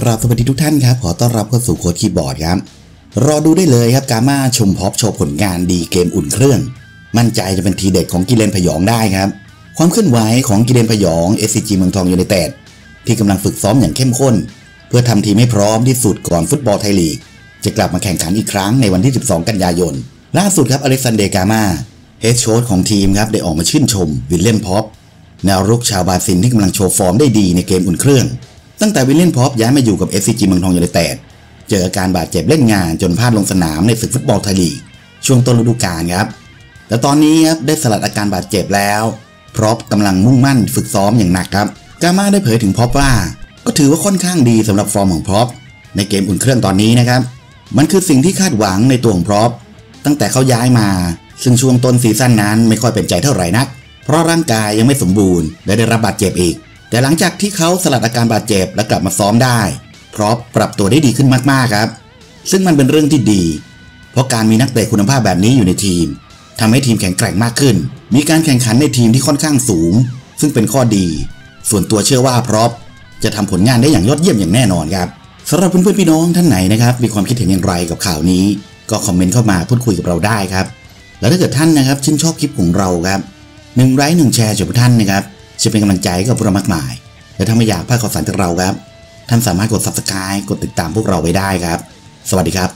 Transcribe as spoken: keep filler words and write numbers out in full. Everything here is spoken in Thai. กราบสวัสดีทุกท่านครับขอต้อนรับเข้าสู่โค้ดคีย์บอร์ดครับรอดูได้เลยครับกาม่าชมพ็อปโชว์ผลงานดีเกมอุ่นเครื่องมั่นใจจะเป็นทีเด็ดของกิเลนพยองได้ครับความเคลื่อนไหวของกิเลนพยอง เอส ซี จี เมืองทองยูไนเต็ดที่กำลังฝึกซ้อมอย่างเข้มข้นเพื่อทำทีมให้พร้อมที่สุดก่อนฟุตบอลไทยลีกจะกลับมาแข่งขันอีกครั้งในวันที่สิบสองกันยายนล่าสุดครับอเล็กซานเดร์กาม่าเฮดโค้ชของทีมครับได้ออกมาชื่นชมวิลเลียนพ็อปแนวรุกชาวบราซิลที่กำลังโชว์ฟอร์มได้ดีในเกมอุ่นเครื่องตั้งแต่วิลเลียนพ็อปย้ายมาอยู่กับ เอฟ ซี จี เมืองทองยูไนเต็ดเจออาการบาดเจ็บเล่นงานจนพลาดลงสนามในศึกฟุตบอลไทยลีกช่วงต้นฤดูกาลครับแต่ตอนนี้ครับได้สลัดอาการบาดเจ็บแล้วพร็อพกำลังมุ่งมั่นฝึกซ้อมอย่างหนักครับกาม่าได้เผยถึงพ็อปว่าก็ถือว่าค่อนข้างดีสำหรับฟอร์มของพ็อปในเกมอุ่นเครื่องตอนนี้นะครับมันคือสิ่งที่คาดหวังในตัวของพ็อปตั้งแต่เขาย้ายมาซึ่งช่วงต้นซีซั่นนั้นไม่ค่อยเป็นใจเท่าไหร่นักเพราะร่างกายยังไม่สมบูรณ์และได้รับบาดเจ็บอีกแต่หลังจากที่เขาสลัดอาการบาดเจ็บและกลับมาซ้อมได้พร็อพปรับตัวได้ดีขึ้นมากๆครับซึ่งมันเป็นเรื่องที่ดีเพราะการมีนักเตะคุณภาพแบบนี้อยู่ในทีมทำให้ทีมแข็งแกร่งมากขึ้นมีการแข่งขันในทีมที่ค่อนข้างสูงซึ่งเป็นข้อดีส่วนตัวเชื่อว่าพร็อพจะทำผลงานได้อย่างยอดเยี่ยมอย่างแน่นอนครับสำหรับเพื่อนๆพี่น้องท่านไหนนะครับมีความคิดเห็นอย่างไรกับข่าวนี้ก็คอมเมนต์เข้ามาพูดคุยกับเราได้ครับและถ้าเกิดท่านนะครับชื่นชอบคลิปของเราครับหนึ่งไลค์หนึ่งแชร์จากท่านนะครับจะเป็นกำลังใจกับพวกเรามากมายและถ้าไม่อยากพลาดข่าวสารจากเราครับท่านสามารถกด ซับสไครบ์ กดติดตามพวกเราไว้ได้ครับสวัสดีครับ